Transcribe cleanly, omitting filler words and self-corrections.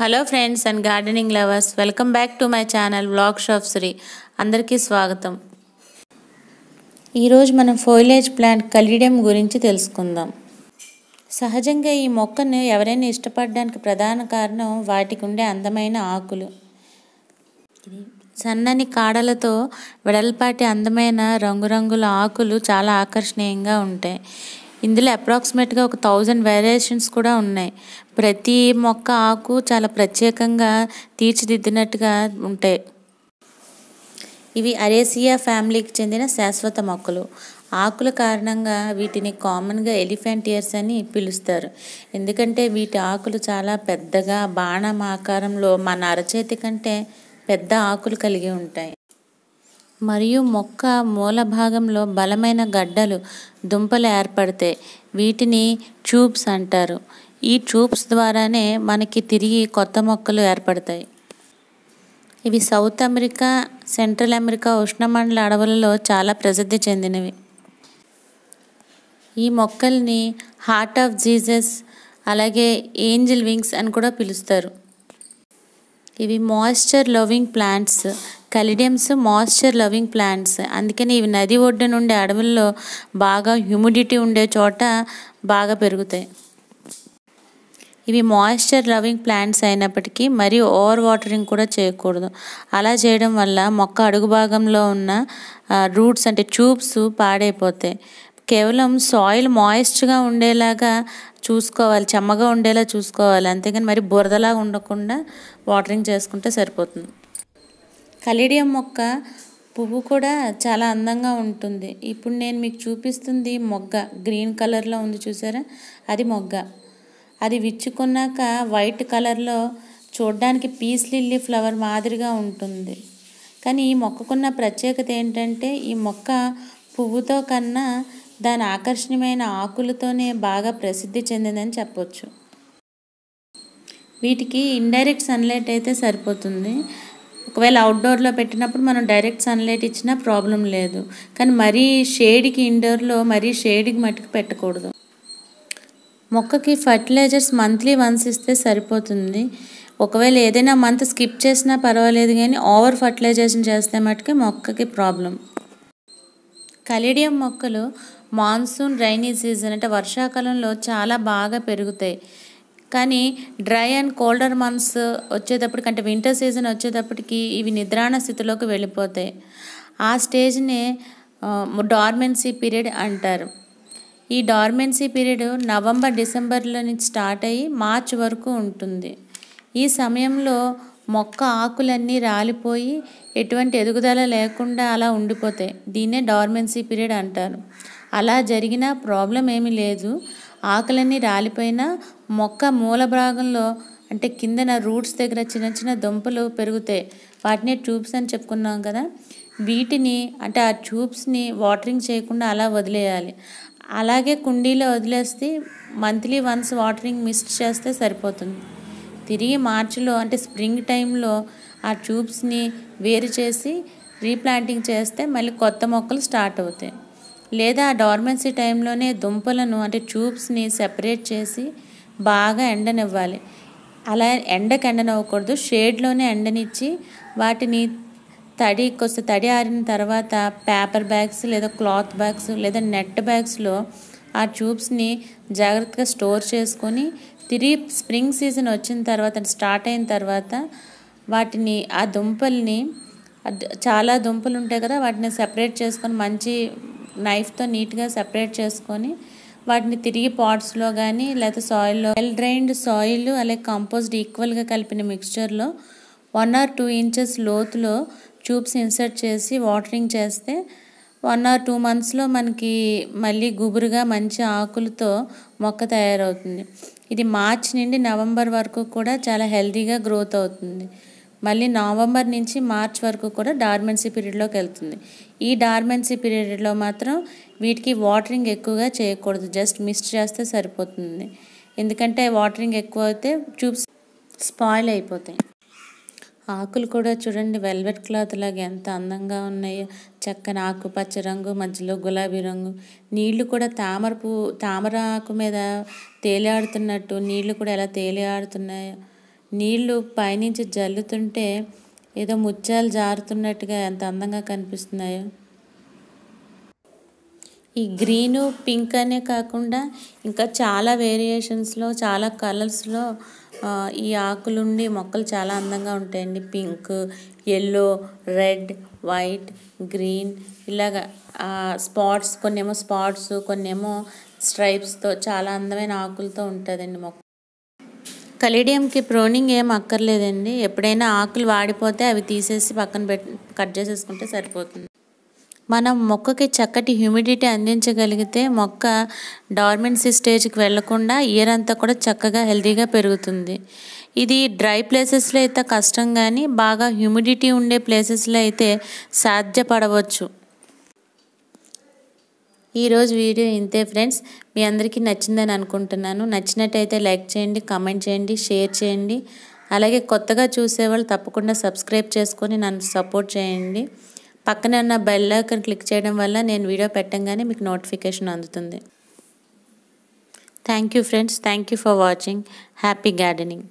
Hello friends and gardening lovers, welcome back to my channel vlog shop Shri. అందరికీ స్వాగతం. ఈరోజు మనం ఫోయిలేజ్ ప్లాంట్ కలీడియం గురించి తెలుసుకుందాం. సహజంగా ఈ మొక్కను ఎవరైనా ఇష్టపడడానికి ప్రధాన కారణం వాటికి ఉండే అందమైన ఆకులు. సన్నని కాడలతో వెడల్పాటి అందమైన రంగురంగుల ఆకులు చాలా ఆకర్షణీయంగా ఉంటాయి. ఇందులో అప్రాక్సిమేట్గా 1000 వేరియేషన్స్ కూడా ఉన్నాయి. ప్రతి మొక్క ఆకు చాలా ప్రత్యేకంగా తీర్చిదిద్దినట్టుగా ఉంటాయి. ఇవి అరేసియా ఫ్యామిలీకి చెందిన శాశ్వత మొక్కలు. ఆకుల కారణంగా వీటిని కామన్గా ఎలిఫెంట్ ఇయర్స్ అని పిలుస్తారు, ఎందుకంటే వీటి ఆకులు చాలా పెద్దగా బాణం ఆకారంలో మన అరచేతి కంటే పెద్ద ఆకులు కలిగి ఉంటాయి. మరియు మొక్క మూల భాగంలో బలమైన గడ్డలు దుంపలు ఏర్పడతాయి. వీటిని ట్యూబ్స్ అంటారు. ఈ ట్యూబ్స్ ద్వారానే మనకి తిరిగి కొత్త మొక్కలు ఏర్పడతాయి. ఇవి సౌత్ అమెరికా, సెంట్రల్ అమెరికా ఉష్ణమండల అడవులలో చాలా ప్రసిద్ధి చెందినవి. ఈ మొక్కల్ని హార్ట్ ఆఫ్ జీసస్, అలాగే ఏంజిల్ వింగ్స్ అని కూడా పిలుస్తారు. ఇవి moisture loving plants. Caladiums moisture loving plants, అందుకని ఇవి నది ఒడ్డు నుండి అడవుల్లో బాగా హ్యూమిడిటీ ఉండే చోట బాగా పెరుగుతాయి. ఇవి మాయిశ్చర్ లవింగ్ ప్లాంట్స్ అయినప్పటికీ మరీ ఓవర్ వాటరింగ్ కూడా చేయకూడదు. అలా చేయడం వల్ల మొక్క అడుగు భాగంలో ఉన్న రూట్స్ అంటే ట్యూబ్స్ పాడైపోతాయి. కేవలం సాయిల్ మాయిస్ట్గా ఉండేలాగా చూసుకోవాలి, చెమ్మగా ఉండేలా చూసుకోవాలి, అంతేగాని మరి బురదలాగా ఉండకుండా వాటరింగ్ చేసుకుంటే సరిపోతుంది. కలీడియం మొక్క పువ్వు కూడా చాలా అందంగా ఉంటుంది. ఇప్పుడు నేను మీకు చూపిస్తుంది మొగ్గ. గ్రీన్ కలర్లో ఉంది చూసారా, అది మొగ్గ. అది విచ్చుకున్నాక వైట్ కలర్లో చూడడానికి పీస్ లిల్లీ ఫ్లవర్ మాదిరిగా ఉంటుంది. కానీ ఈ మొక్కకున్న ప్రత్యేకత ఏంటంటే, ఈ మొక్క పువ్వుతో కన్నా దాని ఆకర్షణీయమైన ఆకులతోనే బాగా ప్రసిద్ధి చెందిందని చెప్పొచ్చు. వీటికి ఇండైరెక్ట్ సన్లైట్ అయితే సరిపోతుంది. ఒకవేళ అవుట్డోర్లో పెట్టినప్పుడు మనం డైరెక్ట్ సన్లైట్ ఇచ్చినా ప్రాబ్లం లేదు. కానీ మరీ షేడ్కి ఇండోర్లో మరీ షేడ్కి మట్టుకు పెట్టకూడదు. మొక్కకి ఫర్టిలైజర్స్ మంత్లీ వన్స్ ఇస్తే సరిపోతుంది. ఒకవేళ ఏదైనా మంత్ స్కిప్ చేసినా పర్వాలేదు, కానీ ఓవర్ ఫర్టిలైజేషన్ చేస్తే మట్టుకి మొక్కకి ప్రాబ్లం. కలీడియం మొక్కలు మాన్సూన్ రైనీ సీజన్ అంటే వర్షాకాలంలో చాలా బాగా పెరుగుతాయి. కానీ డ్రై అండ్ కోల్డర్ మంత్స్ వచ్చేటప్పటికి అంటే వింటర్ సీజన్ వచ్చేటప్పటికి ఇవి నిద్రాణ స్థితిలోకి వెళ్ళిపోతాయి. ఆ స్టేజ్నే డార్మెన్సీ పీరియడ్ అంటారు. ఈ డార్మెన్సీ పీరియడ్ నవంబర్-డిసెంబర్లో నుంచి స్టార్ట్ అయ్యి మార్చ్ వరకు ఉంటుంది. ఈ సమయంలో మొక్క ఆకులన్నీ రాలిపోయి ఎటువంటి ఎదుగుదల లేకుండా అలా ఉండిపోతాయి. దీన్నే డార్మెన్సీ పీరియడ్ అంటారు. అలా జరిగినా ప్రాబ్లం ఏమీ లేదు. ఆకులన్నీ రాలిపోయినా మొక్క మూల భాగంలో అంటే కిందన రూట్స్ దగ్గర చిన్న చిన్న దుంపలు పెరుగుతాయి. వాటిని ట్యూబ్స్ అని చెప్పుకున్నాం కదా. వీటిని అంటే ఆ ట్యూబ్స్ని వాటరింగ్ చేయకుండా అలా వదిలేయాలి. అలాగే కుండీలో వదిలేస్తే మంత్లీ వన్స్ వాటరింగ్ మిస్ చేస్తే సరిపోతుంది. తిరిగి మార్చిలో అంటే స్ప్రింగ్ టైంలో ఆ ట్యూబ్స్ని వేరు చేసి రీప్లాంటింగ్ చేస్తే మళ్ళీ కొత్త మొక్కలు స్టార్ట్ అవుతాయి. లేదా ఆ డార్మెన్సీ టైంలోనే దుంపలను అంటే ట్యూబ్స్ని సెపరేట్ చేసి బాగా ఎండనివ్వాలి. అలా ఎండకు ఎండనివ్వకూడదు, షేడ్లోనే ఎండనిచ్చి వాటిని తడి ఆరిన తర్వాత పేపర్ బ్యాగ్స్ లేదా క్లాత్ బ్యాగ్స్ లేదా నెట్ బ్యాగ్స్లో ఆ ట్యూబ్స్ని జాగ్రత్తగా స్టోర్ చేసుకొని తిరిగి స్ప్రింగ్ సీజన్ వచ్చిన తర్వాత స్టార్ట్ అయిన తర్వాత వాటిని ఆ దుంపల్ని చాలా దుంపలు ఉంటాయి కదా, వాటిని సెపరేట్ చేసుకొని మంచి నైఫ్తో నీట్గా సెపరేట్ చేసుకొని వాటిని తిరిగి పాట్స్లో కానీ లేకపోతే సాయిల్లో వెల్ డ్రైన్డ్ సాయిల్ అలాగే కంపోస్ట్ ఈక్వల్గా కలిపిన మిక్స్చర్లో 1 or 2 inches లోతులో ట్యూబ్స్ ఇన్సర్ట్ చేసి వాటరింగ్ చేస్తే 1 or 2 monthsలో మనకి మళ్ళీ గుబురుగా మంచి ఆకులతో మొక్క తయారవుతుంది. ఇది మార్చ్ నుండి నవంబర్ వరకు కూడా చాలా హెల్తీగా గ్రోత్ అవుతుంది. మళ్ళీ నవంబర్ నుంచి మార్చ్ వరకు కూడా డార్మెన్సీ పీరియడ్లోకి వెళ్తుంది. ఈ డార్మెన్సీ పీరియడ్లో మాత్రం వీటికి వాటరింగ్ ఎక్కువగా చేయకూడదు, జస్ట్ మిస్ట్ చేస్తే సరిపోతుంది. ఎందుకంటే వాటరింగ్ ఎక్కువ అయితే ట్యూబ్స్ స్పాయిల్ అయిపోతాయి. ఆకులు కూడా చూడండి వెల్వెట్ క్లాత్ లాగా ఎంత అందంగా ఉన్నాయో. చక్కని ఆకుపచ్చ రంగు, మధ్యలో గులాబీ రంగు, నీళ్లు కూడా తామర ఆకు మీద తేలియాడుతున్నట్టు నీళ్లు కూడా ఎలా తేలియాడుతున్నాయో నీళ్లు పైనుంచి జల్లుతుంటే ఏదో ముత్యాలు జారుతున్నట్టుగా ఎంత అందంగా కనిపిస్తున్నాయో. ఈ గ్రీను పింక్ అనే కాకుండా ఇంకా చాలా వేరియేషన్స్లో చాలా కలర్స్లో ఈ ఆకులుండి మొక్కలు చాలా అందంగా ఉంటాయండి. Pink, yellow, red, white, green, ఇలాగ స్పాట్స్, కొన్నేమో స్పాట్స్, కొన్నేమో స్ట్రైప్స్తో చాలా అందమైన ఆకులతో ఉంటుందండి మొక్క. కలేడియంకి ప్రోనింగ్ ఏం అక్కర్లేదండి. ఎప్పుడైనా ఆకులు వాడిపోతే అవి తీసేసి పక్కన కట్ చేసేసుకుంటే సరిపోతుంది. మనం మొక్కకి చక్కటి హ్యూమిడిటీ అందించగలిగితే మొక్క డార్మెన్సీ స్టేజ్కి వెళ్లకుండా ఇయర్ అంతా కూడా చక్కగా హెల్తీగా పెరుగుతుంది. ఇది డ్రై ప్లేసెస్లో అయితే కష్టం, కానీ బాగా హ్యూమిడిటీ ఉండే ప్లేసెస్లో అయితే సాధ్యపడవచ్చు. ఈరోజు వీడియో ఇంతే ఫ్రెండ్స్. మీ అందరికీ నచ్చిందని అనుకుంటున్నాను. నచ్చినట్టయితే లైక్ చేయండి, కామెంట్ చేయండి, షేర్ చేయండి. అలాగే కొత్తగా చూసేవాళ్ళు తప్పకుండా సబ్స్క్రైబ్ చేసుకొని నన్ను సపోర్ట్ చేయండి. పక్కనే ఉన్న బెల్ ఐకాన్ క్లిక్ చేయడం వల్ల నేను వీడియో పెట్టంగానే మీకు నోటిఫికేషన్ అందుతుంది. Thank you friends. Thank you for watching. Happy gardening.